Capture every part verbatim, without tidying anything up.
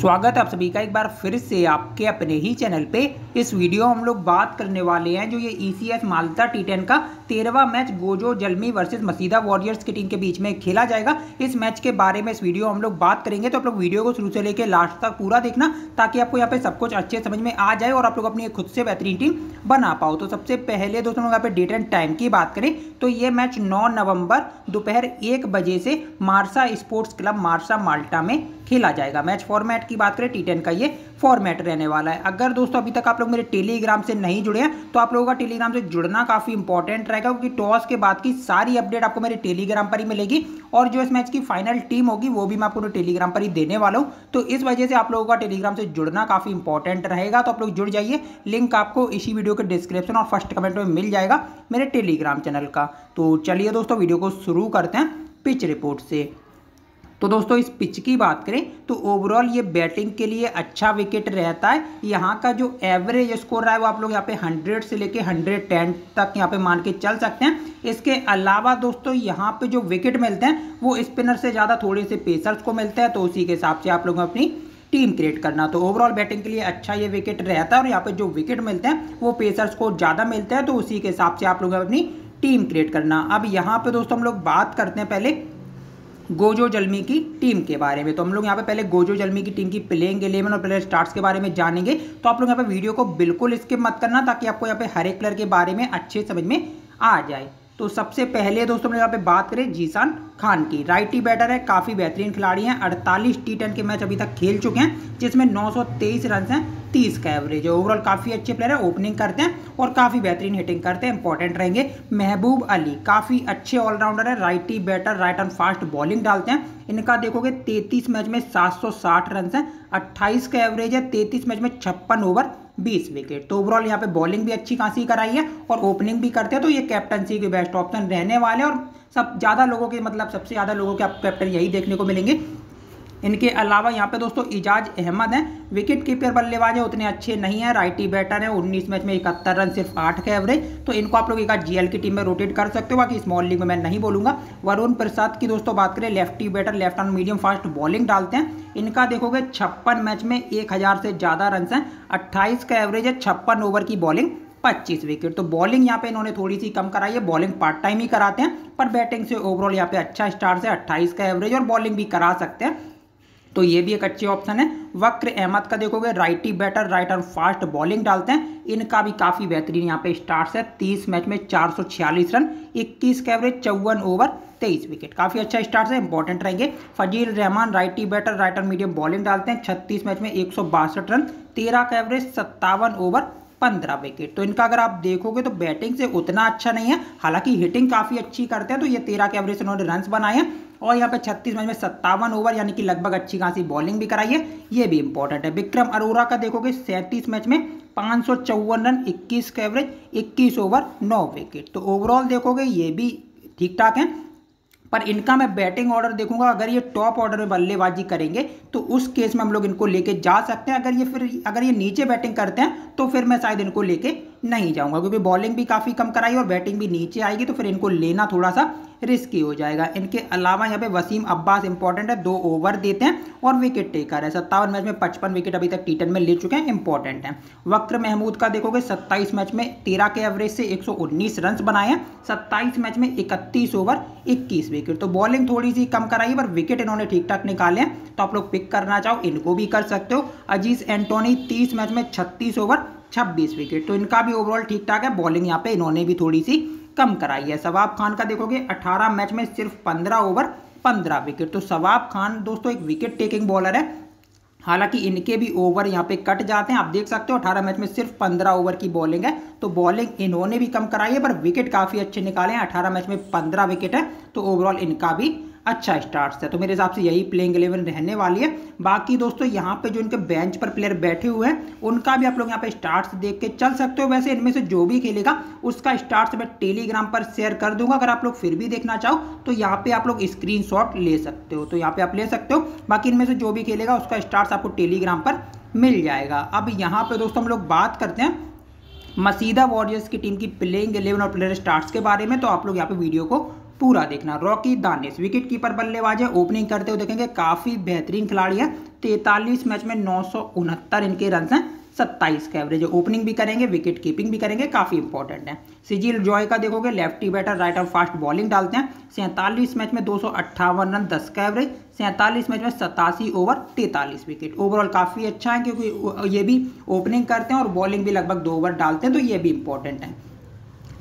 स्वागत है आप सभी का एक बार फिर से आपके अपने ही चैनल पे। इस वीडियो हम लोग बात करने वाले हैं जो ये E C S Malta T ten का तेरहवां match Gozo Zalmi versus Msida warriors की टीम के बीच में खेला जाएगा। इस मैच के बारे में इस वीडियो हम लोग बात करेंगे, तो आप लोग वीडियो को शुरू से लेकर लास्ट तक पूरा देखना ताकि आपको यहाँ पे सब कुछ अच्छे समझ में आ जाए और आप लोग अपनी खुद से बेहतरीन टीम बना पाओ। तो सबसे पहले दोस्तों यहाँ पे डेट एंड टाइम की बात करें तो ये मैच नौ नवम्बर दोपहर एक बजे से Marsa sports club Marsa Malta में खेला जाएगा। मैच फॉर्मेट की बात करें टी टेन का ये फॉर्मेट रहने वाला है। अगर दोस्तों अभी तक आप लोग मेरे टेलीग्राम से नहीं जुड़े हैं तो आप लोगों का टेलीग्राम से जुड़ना काफ़ी इंपॉर्टेंट रहेगा, क्योंकि टॉस के बाद की सारी अपडेट आपको मेरे टेलीग्राम पर ही मिलेगी और जो इस मैच की फाइनल टीम होगी वो भी मैं आपको टेलीग्राम पर ही देने वाला हूँ। तो इस वजह से आप लोगों का टेलीग्राम से जुड़ना काफ़ी इंपॉर्टेंट रहेगा, तो आप लोग जुड़ जाइए। लिंक आपको इसी वीडियो के डिस्क्रिप्शन और फर्स्ट कमेंट में मिल जाएगा मेरे टेलीग्राम चैनल का। तो चलिए दोस्तों वीडियो को शुरू करते हैं पिच रिपोर्ट से। तो दोस्तों इस पिच की बात करें तो ओवरऑल ये बैटिंग के लिए अच्छा विकेट रहता है। यहाँ का जो एवरेज स्कोर रहा है वो आप लोग यहाँ पे हंड्रेड से लेके हंड्रेड टेन तक यहाँ पे मान के चल सकते हैं। इसके अलावा दोस्तों यहाँ पे जो विकेट मिलते हैं वो स्पिनर से ज़्यादा थोड़े से पेसर्स को मिलते हैं, तो उसी के हिसाब से आप लोग अपनी टीम क्रिएट करना। तो ओवरऑल बैटिंग के लिए अच्छा ये विकेट रहता है और यहाँ पर जो विकेट मिलते हैं वो पेसर्स को ज़्यादा मिलते हैं, तो उसी के हिसाब से आप लोग अपनी टीम क्रिएट करना। अब यहाँ पर दोस्तों हम लोग बात करते हैं पहले गोजो जल्मी की टीम के बारे में। तो हम लोग यहाँ पे पहले गोजो जल्मी की टीम की प्लेइंग इलेवन और प्लेयर स्टार्ट्स के बारे में जानेंगे। तो आप लोग यहाँ पे वीडियो को बिल्कुल स्किप मत करना ताकि आपको यहाँ पे हर एक प्लेयर के बारे में अच्छे समझ में आ जाए। तो सबसे पहले दोस्तों हम लोग यहाँ पे बात करें जीशान खान की। राइटी बैटर है, काफ़ी बेहतरीन खिलाड़ी हैं। अड़तालीस टी टेन के मैच अभी तक खेल चुके हैं जिसमें नौ सौ तेईस रन हैं, तीस का एवरेज है। ओवरऑल काफ़ी अच्छे प्लेयर है, ओपनिंग करते हैं और काफ़ी बेहतरीन हिटिंग करते हैं, इंपॉर्टेंट रहेंगे। महबूब अली काफ़ी अच्छे ऑलराउंडर है, righty batter, right arm fast bowling डालते हैं। इनका देखोगे तैंतीस मैच में सात सौ साठ रन हैं, अट्ठाईस का एवरेज है। तैंतीस मैच में छप्पन ओवर बीस विकेट। तो ओवरऑल यहाँ पे बॉलिंग भी अच्छी खासी कराई है और ओपनिंग भी करते हैं, तो ये कैप्टनसी के बेस्ट ऑप्शन रहने वाले और सब ज़्यादा लोगों के मतलब सबसे ज़्यादा लोगों के आप कैप्टन यही देखने को मिलेंगे। इनके अलावा यहाँ पे दोस्तों इजाज अहमद हैं, विकेट कीपर बल्लेबाज है, उतने अच्छे नहीं हैं। राइटी बैटर है, उन्नीस मैच में इकहत्तर रन, सिर्फ आठ का एवरेज। तो इनको आप लोग एक जीएल की टीम में रोटेट कर सकते हो, बाकी स्मॉल लीग में मैं नहीं बोलूँगा। वरुण प्रसाद की दोस्तों बात करें, lefty batter, left on medium fast bowling डालते हैं। इनका देखोगे छप्पन मैच में एक हज़ार से ज़्यादा रन हैं, अट्ठाईस का एवरेज है, छप्पन ओवर की बॉलिंग, पच्चीस विकेट। तो बॉलिंग यहाँ पे इन्होंने थोड़ी सी कम कराई है, बॉलिंग पार्ट टाइम ही कराते हैं, पर बैटिंग से ओवरऑल यहाँ पे अच्छा स्टार्ट है, अट्ठाईस का एवरेज और बॉलिंग भी करा सकते हैं, तो ये भी एक अच्छे ऑप्शन है। वक्र अहमद का देखोगे, righty batter, right arm fast bowling डालते हैं। इनका भी काफ़ी बेहतरीन यहाँ पे स्टार्ट्स है, तीस मैच में चार सौ छियालीस रन, इक्कीस का एवरेज, चौवन ओवर, तेईस विकेट, काफ़ी अच्छा स्टार्ट है, इंपॉर्टेंट रहेंगे। Fazeel Rehman, righty batter, right arm medium bowling डालते हैं। छत्तीस मैच में एक सौ बासठ रन, तेरह का एवरेज, सत्तावन ओवर, पंद्रह विकेट। तो इनका अगर आप देखोगे तो बैटिंग से उतना अच्छा नहीं है, हालांकि हिटिंग काफ़ी अच्छी करते हैं, तो ये तेरह के एवरेज से उन्होंने रन बनाए हैं और यहाँ पे छत्तीस मैच में सत्तावन ओवर यानी कि लगभग अच्छी खासी बॉलिंग भी कराई है, ये भी इंपॉर्टेंट है। विक्रम अरोरा का देखोगे सैंतीस मैच में पाँच सौ चौवन रन, इक्कीस का एवरेज, इक्कीस ओवर, नौ विकेट। तो ओवरऑल देखोगे ये भी ठीक ठाक है, पर इनका मैं बैटिंग ऑर्डर देखूंगा। अगर ये टॉप ऑर्डर में बल्लेबाजी करेंगे तो उस केस में हम लोग इनको लेके जा सकते हैं, अगर ये फिर अगर ये नीचे बैटिंग करते हैं तो फिर मैं शायद इनको लेके नहीं जाऊंगा, क्योंकि बॉलिंग भी काफ़ी कम कराई और बैटिंग भी नीचे आएगी, तो फिर इनको लेना थोड़ा सा रिस्की हो जाएगा। इनके अलावा यहाँ पे वसीम अब्बास इंपॉर्टेंट है, दो ओवर देते हैं और विकेट टेकर है, सत्तावन मैच में पचपन विकेट अभी तक टी टेन में ले चुके हैं, इंपॉर्टेंट है। वक्र महमूद का देखोगे सत्ताईस मैच में तेरह के एवरेज से एक सौ उन्नीस रन बनाए हैं, सत्ताईस मैच में इकतीस ओवर, इक्कीस विकेट। तो बॉलिंग थोड़ी सी कम कराई पर विकेट इन्होंने ठीक ठाक निकाले हैं, तो आप लोग पिक करना चाहो इनको भी कर सकते हो। अजीज एंटोनी तीस मैच में छत्तीस ओवर, छब्बीस विकेट। तो इनका भी ओवरऑल ठीक ठाक है, बॉलिंग यहाँ पे इन्होंने भी थोड़ी सी कम कराई है। शबाब खान का देखोगे अठारह मैच में सिर्फ पंद्रह ओवर, पंद्रह विकेट। तो शबाब खान दोस्तों एक विकेट टेकिंग बॉलर है, हालांकि इनके भी ओवर यहाँ पे कट जाते हैं, आप देख सकते हो अठारह मैच में सिर्फ पंद्रह ओवर की बॉलिंग है, तो बॉलिंग इन्होंने भी कम कराई है पर विकेट काफ़ी अच्छे निकाले हैं, अठारह मैच में पंद्रह विकेट है, तो ओवरऑल इनका भी अच्छा स्टार्ट है। तो मेरे हिसाब से यही प्लेइंग इलेवन रहने वाली है। बाकी दोस्तों यहाँ पे जो इनके बेंच पर प्लेयर बैठे हुए हैं उनका भी आप लोग यहाँ पे स्टार्ट्स देख के चल सकते हो। वैसे इनमें से जो भी खेलेगा उसका स्टार्ट्स मैं टेलीग्राम पर शेयर कर दूंगा, अगर आप लोग फिर भी देखना चाहो तो यहाँ पे आप लोग स्क्रीनशॉट ले सकते हो, तो यहाँ पे आप ले सकते हो। बाकी इनमें से जो भी खेलेगा उसका स्टार्ट्स आपको टेलीग्राम पर मिल जाएगा। अब यहाँ पे दोस्तों हम लोग बात करते हैं मसीदा वॉरियर्स की टीम की प्लेइंग इलेवन और प्लेयर स्टार्ट्स के बारे में। तो आप लोग यहाँ पे वीडियो को पूरा देखना। रॉकी दानिश विकेट कीपर बल्लेबाज है, ओपनिंग करते हुए देखेंगे काफी बेहतरीन खिलाड़ी है। तैंतालीस मैच में नौ सौ उनहत्तर इनके रन हैं, सत्ताईस का एवरेज। ओपनिंग भी करेंगे, विकेट कीपिंग भी करेंगे, काफी इंपॉर्टेंट है। सिजिल जॉय का देखोगे लेफ्टी बैटर, राइट और फास्ट बॉलिंग डालते हैं। सैंतालीस मैच में दो सौ अट्ठावन रन, दस का एवरेज। सैंतालीस मैच में सतासी ओवर, तैंतालीस विकेट। ओवरऑल काफ़ी अच्छा है क्योंकि ये भी ओपनिंग करते हैं और बॉलिंग भी लगभग दो ओवर डालते हैं, तो ये भी इंपॉर्टेंट है।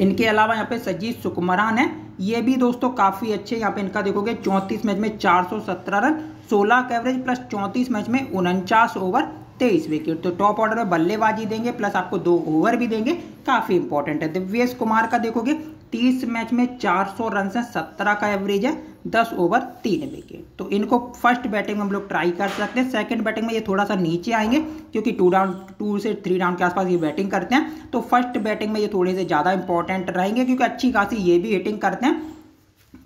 इनके अलावा यहाँ पे सजीद सुकुमरान है, ये भी दोस्तों काफ़ी अच्छे। यहाँ पे इनका देखोगे चौंतीस मैच में चार सौ सत्रह रन, सोलह का एवरेज प्लस चौंतीस मैच में उनचास ओवर, तेईस विकेट। तो टॉप ऑर्डर में बल्लेबाजी देंगे प्लस आपको दो ओवर भी देंगे, काफ़ी इंपॉर्टेंट है। दिव्येश कुमार का देखोगे तीस मैच में चार सौ रन से सत्रह का एवरेज है, दस ओवर तीन विकेट। तो इनको फर्स्ट बैटिंग में हम लोग ट्राई कर सकते हैं। सेकंड बैटिंग में ये थोड़ा सा नीचे आएंगे क्योंकि टू डाउन टू से थ्री डाउन के आसपास ये बैटिंग करते हैं, तो फर्स्ट बैटिंग में ये थोड़े से ज़्यादा इंपॉर्टेंट रहेंगे क्योंकि अच्छी खासी ये भी हिटिंग करते हैं,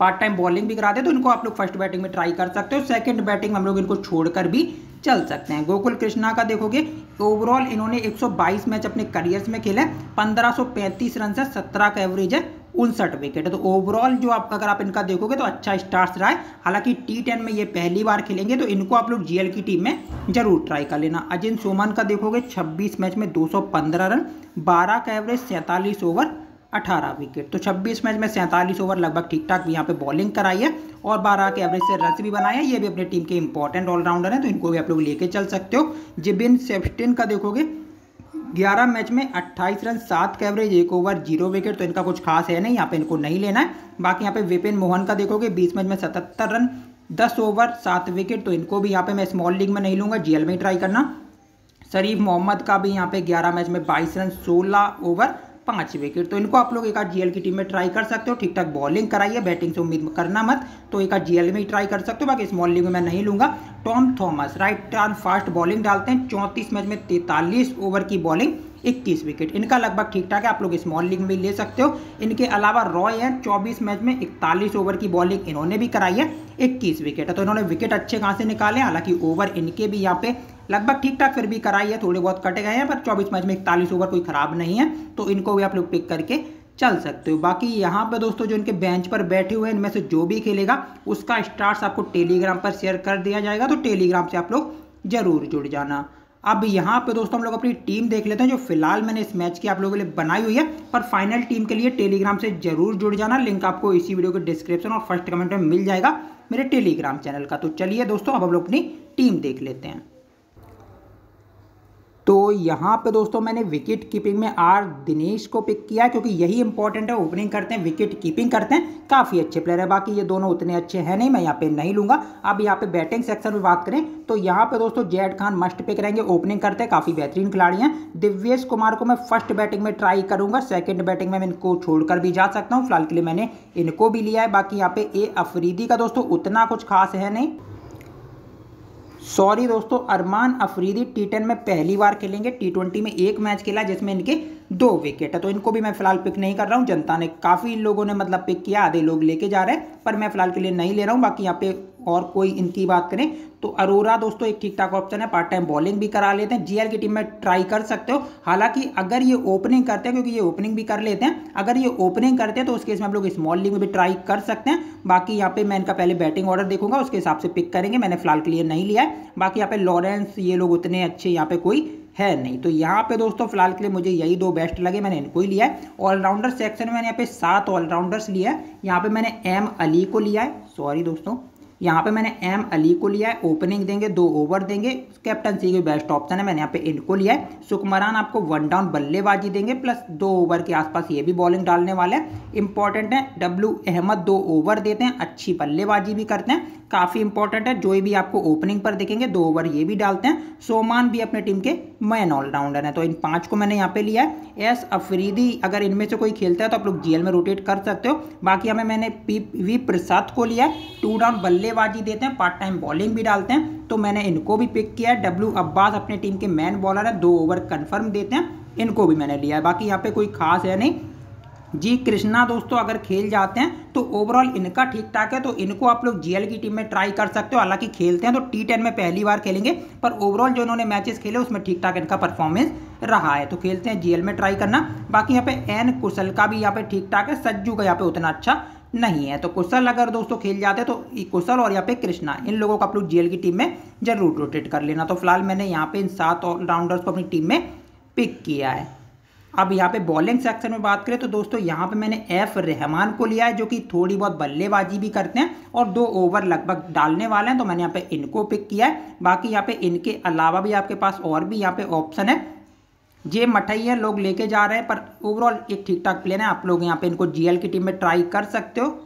पार्ट टाइम बॉलिंग भी कराते हैं। तो इनको आप लोग फर्स्ट बैटिंग में ट्राई कर सकते हो। सेकंड बैटिंग में हम लोग इनको छोड़कर भी चल सकते हैं। गोकुल कृष्णा का देखोगे ओवरऑल इन्होंने एक सौ बाईस मैच अपने करियर्स में खेले, पंद्रह सौ पैंतीस रन से सत्रह का एवरेज है, उनसठ विकेट। तो ओवरऑल जो आप अगर आप इनका देखोगे तो अच्छा स्टार्ट रहा है। हालांकि टी टेन में ये पहली बार खेलेंगे, तो इनको आप लोग जीएल की टीम में जरूर ट्राई कर लेना। अजिन सोमन का देखोगे छब्बीस मैच में दो सौ पंद्रह रन, बारह का एवरेज, सैंतालीस ओवर, अठारह विकेट। तो छब्बीस मैच में सैंतालीस ओवर लगभग ठीक ठाक यहाँ पे बॉलिंग कराई है और बारह के एवरेज से रन भी बनाए हैं। ये भी अपने टीम के इंपॉर्टेंट ऑलराउंडर हैं, तो इनको भी आप लोग लेके चल सकते हो। जिबिन सेबस्टियन का देखोगे ग्यारह मैच में अट्ठाईस रन, सात का एवरेज, एक ओवर, जीरो विकेट। तो इनका कुछ खास है नहीं, यहाँ पे इनको नहीं लेना है। बाकी यहाँ पे विपिन मोहन का देखोगे बीस मैच में सतहत्तर रन, दस ओवर, सात विकेट। तो इनको भी यहाँ पे मैं स्मॉल लीग में नहीं लूँगा, जीएल में ही ट्राई करना। शरीफ मोहम्मद का भी यहाँ पे ग्यारह मैच में बाईस रन, सोलह ओवर, पाँच विकेट। तो इनको आप लोग एक आध जीएल की टीम में ट्राई कर सकते हो। ठीक ठाक बॉलिंग कराइए, बैटिंग से उम्मीद करना मत, तो एक आध जीएल में ही ट्राई कर सकते हो, बाकी स्मॉल लीग में मैं नहीं लूँगा। Tom Thomas right arm fast bowling डालते हैं, चौंतीस मैच में तैंतालीस ओवर की बॉलिंग, इक्कीस विकेट। इनका लगभग ठीक ठाक है, आप लोग स्मॉल लीग में भी ले सकते हो। इनके अलावा रॉय है, चौबीस मैच में इकतालीस ओवर की बॉलिंग इन्होंने भी कराई है, इक्कीस विकेट है। तो इन्होंने विकेट अच्छे खासे निकाले, हालांकि ओवर इनके भी यहाँ पे लगभग ठीक ठाक फिर भी कराई है, थोड़े बहुत कटे गए हैं, पर चौबीस मैच में इकतालीस ओवर कोई ख़राब नहीं है, तो इनको भी आप लोग पिक करके चल सकते हो। बाकी यहाँ पे दोस्तों जो इनके बेंच पर बैठे हुए हैं, इनमें से जो भी खेलेगा उसका स्टार्ट्स आपको टेलीग्राम पर शेयर कर दिया जाएगा, तो टेलीग्राम से आप लोग जरूर जुड़ जाना। अब यहाँ पे दोस्तों हम लोग अपनी टीम देख लेते हैं जो फिलहाल मैंने इस मैच की आप लोगों के लिए बनाई हुई है, पर फाइनल टीम के लिए टेलीग्राम से जरूर जुड़ जाना। लिंक आपको इसी वीडियो के डिस्क्रिप्शन और फर्स्ट कमेंट में मिल जाएगा मेरे टेलीग्राम चैनल का। तो चलिए दोस्तों अब हम लोग अपनी टीम देख लेते हैं। तो यहाँ पे दोस्तों मैंने विकेट कीपिंग में आर दिनेश को पिक किया क्योंकि यही इंपॉर्टेंट है, ओपनिंग करते हैं, विकेट कीपिंग करते हैं, काफ़ी अच्छे प्लेयर है। बाकी ये दोनों उतने अच्छे हैं नहीं, मैं यहाँ पे नहीं लूँगा। अब यहाँ पे बैटिंग सेक्शन में बात करें तो यहाँ पे दोस्तों जैड खान मस्ट पिक रहेंगे, ओपनिंग करते हैं, काफ़ी बेहतरीन खिलाड़ी हैं। दिव्येश कुमार को मैं फर्स्ट बैटिंग में ट्राई करूँगा, सेकेंड बैटिंग में मैं इनको छोड़कर भी जा सकता हूँ, फिलहाल के लिए मैंने इनको भी लिया है। बाकी यहाँ पे ए अफरीदी का दोस्तों उतना कुछ खास है नहीं, सॉरी दोस्तों अरमान अफरीदी टी टेन में पहली बार खेलेंगे, टी ट्वेंटी में एक मैच खेला जिसमें इनके दो विकेट है, तो इनको भी मैं फिलहाल पिक नहीं कर रहा हूँ। जनता ने काफ़ी इन लोगों ने मतलब पिक किया, आधे लोग लेके जा रहे हैं, पर मैं फिलहाल के लिए नहीं ले रहा हूँ। बाकी यहाँ पे और कोई इनकी बात करें तो अरोरा दोस्तों एक ठीक ठाक ऑप्शन है, पार्ट टाइम बॉलिंग भी करा लेते हैं, जीएल की टीम में ट्राई कर सकते हो। हालांकि अगर ये ओपनिंग करते हैं, क्योंकि ये ओपनिंग भी कर लेते हैं, अगर ये ओपनिंग करते हैं तो उसके इसमें हम लोग स्मॉल लीग में भी ट्राई कर सकते हैं। बाकी यहाँ पे मैं इनका पहले बैटिंग ऑर्डर देखूंगा, उसके हिसाब से पिक करेंगे, मैंने फिलहाल के लिए नहीं लिया है। बाकी यहाँ पे लॉरेंस ये लोग उतने अच्छे यहाँ पे कोई है नहीं, तो यहाँ पे दोस्तों फिलहाल के लिए मुझे यही दो बेस्ट लगे, मैंने इनको ही लिया है। ऑलराउंडर सेक्शन में मैंने यहाँ पे सात ऑलराउंडर्स लिया है, यहाँ पे मैंने एम अली को लिया है, सॉरी दोस्तों यहाँ पे मैंने एम अली को लिया है, ओपनिंग देंगे, दो ओवर देंगे, कैप्टनसी के बेस्ट ऑप्शन है, मैंने यहाँ पे इनको लिया है। सुकुमरान आपको वन डाउन बल्लेबाजी देंगे प्लस दो ओवर के आसपास ये भी बॉलिंग डालने वाले हैं, इंपॉर्टेंट है। डब्लू अहमद दो ओवर देते हैं, अच्छी बल्लेबाजी भी करते हैं, काफ़ी इंपॉर्टेंट है। जो भी आपको ओपनिंग पर देखेंगे दो ओवर ये भी डालते हैं। सोमान भी अपने टीम के मैन ऑलराउंडर हैं, तो इन पाँच को मैंने यहाँ पे लिया है। एस अफरीदी अगर इनमें से कोई खेलता है तो आप लोग जीएल में रोटेट कर सकते हो। बाकी हमें मैंने पी वी प्रसाद को लिया है, टू डाउन बल्ले बल्लेबाजी देते हैं, पार्ट टाइम बॉलिंग भी डालते हैं, तो मैंने इनको भी पिक किया है। डब्ल्यू अब्बास अपने टीम के मैन बॉलर है, दो ओवर कंफर्म देते हैं, इनको भी मैंने लिया है। बाकी यहाँ पे कोई खास है नहीं। जी कृष्णा दोस्तों अगर खेल जाते हैं तो ओवरऑल इनका ठीक ठाक है, तो इनको आप लोग जीएल की टीम में ट्राई कर सकते हो। हालांकि खेलते हैं तो टी टेन में पहली बार खेलेंगे, पर ओवरऑल जो इन्होंने मैचेस खेले उसमें ठीक ठाक इनका परफॉर्मेंस रहा है, तो खेलते हैं जीएल में ट्राई करना। बाकी यहाँ पे एन कुशल का भी यहाँ पे ठीक ठाक है, सज्जू का यहाँ पे उतना अच्छा नहीं है। तो कुशल अगर दोस्तों खेल जाते तो कुशल और यहाँ पे कृष्णा, इन लोगों का आप लोग जीएल की टीम में जरूर रोटेट कर लेना। तो फिलहाल मैंने यहाँ पे इन सात ऑलराउंडर्स को अपनी टीम में पिक किया है। अब यहाँ पे बॉलिंग सेक्शन में बात करें तो दोस्तों यहाँ पे मैंने एफ रहमान को लिया है, जो कि थोड़ी बहुत बल्लेबाजी भी करते हैं और दो ओवर लगभग डालने वाले हैं, तो मैंने यहाँ पे इनको पिक किया है। बाकी यहाँ पे इनके अलावा भी आपके पास और भी यहाँ पे ऑप्शन है। जे मठैया लोग लेके जा रहे हैं, पर ओवरऑल एक ठीक ठाक प्लेयर है। आप लोग यहाँ पे इनको जीएल की टीम में ट्राई कर सकते हो।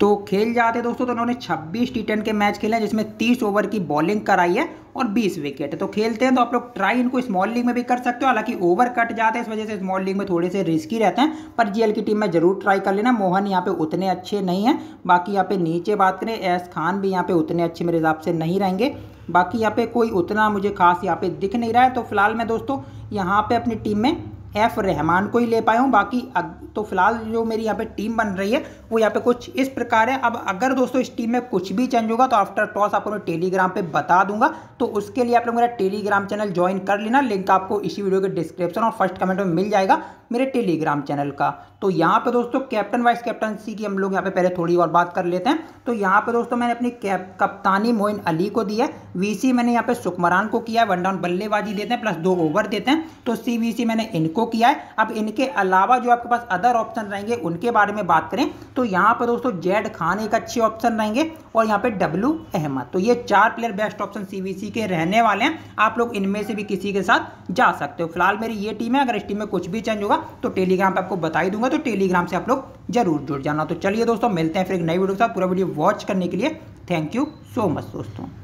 तो खेल जाते दोस्तों तो उन्होंने छब्बीस टी टेन के मैच खेले हैं, जिसमें तीस ओवर की बॉलिंग कराई है और बीस विकेट। तो खेलते हैं तो आप लोग ट्राई इनको स्मॉल लीग में भी कर सकते हो। हालांकि ओवर कट जाते हैं, इस वजह से स्मॉल लीग में थोड़े से रिस्की रहते हैं, पर जीएल की टीम में जरूर ट्राई कर लेना। मोहन यहाँ पे उतने अच्छे नहीं हैं। बाकी यहाँ पे नीचे बात करें, एस खान भी यहाँ पे उतने अच्छे मेरे हिसाब से नहीं रहेंगे। बाकी यहाँ पे कोई उतना मुझे खास यहाँ पे दिख नहीं रहा है। तो फिलहाल मैं दोस्तों यहाँ पे अपनी टीम में एफ रहमान को ही ले पाया हूँ। बाकी तो फिलहाल जो मेरी यहाँ पे टीम बन रही है वो यहाँ पे कुछ इस प्रकार है। अब अगर दोस्तों इस टीम में कुछ भी चेंज होगा तो आफ्टर टॉस आपको मैं टेलीग्राम पे बता दूंगा। तो उसके लिए आप लोग मेरा टेलीग्राम चैनल ज्वाइन कर लेना, लिंक आपको इसी वीडियो के डिस्क्रिप्शन और फर्स्ट कमेंट में मिल जाएगा मेरे टेलीग्राम चैनल का। तो यहाँ पे दोस्तों कैप्टन वाइस कैप्टनसी की हम लोग यहाँ पे पहले थोड़ी और बात कर लेते हैं। तो यहाँ पे दोस्तों मैंने अपनी कप्तानी मोइन अली को दी है। वीसी मैंने यहाँ पे सुकमरान को किया है। वन डाउन बल्लेबाजी देते हैं प्लस दो ओवर देते हैं, तो सीवीसी मैंने इनको किया है। अब इनके अलावा जो आपके पास अदर ऑप्शन रहेंगे उनके बारे में बात करें तो यहाँ पे दोस्तों जेड खान एक अच्छे ऑप्शन रहेंगे और यहाँ पे डब्लू अहमद। तो ये चार प्लेयर बेस्ट ऑप्शन सीवीसी के रहने वाले हैं। आप लोग इनमें से भी किसी के साथ जा सकते हो। फिलहाल मेरी ये टीम है। अगर इस टीम में कुछ भी चेंज होगा तो टेलीग्राम पे आपको बता ही दूंगा, तो टेलीग्राम से आप लोग जरूर जुड़ जाना। तो चलिए दोस्तों मिलते हैं फिर एक नई वीडियो के साथ। पूरा वीडियो वॉच करने के लिए थैंक यू सो मच दोस्तों।